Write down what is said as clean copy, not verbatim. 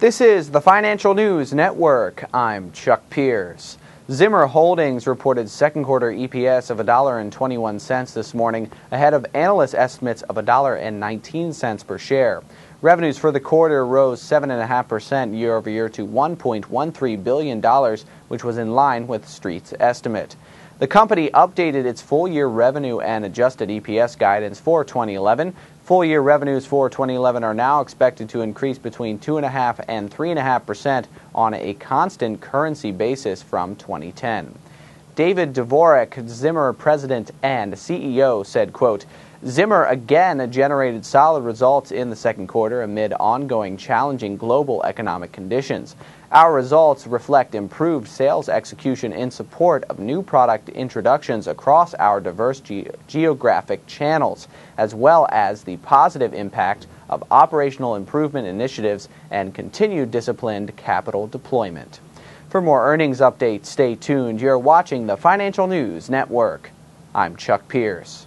This is the Financial News Network. I'm Chuck Pierce. Zimmer Holdings reported second quarter EPS of $1.21 this morning, ahead of analyst estimates of $1.19 per share. Revenues for the quarter rose 7.5% year-over-year to $1.13 billion, which was in line with Street's estimate. The company updated its full-year revenue and adjusted EPS guidance for 2011. Full-year revenues for 2011 are now expected to increase between 2.5% and 3.5% on a constant currency basis from 2010. David Dvorak, Zimmer president and CEO, said, quote, "Zimmer again generated solid results in the second quarter amid ongoing challenging global economic conditions. Our results reflect improved sales execution in support of new product introductions across our diverse geographic channels, as well as the positive impact of operational improvement initiatives and continued disciplined capital deployment." For more earnings updates, stay tuned. You're watching the Financial News Network. I'm Chuck Pierce.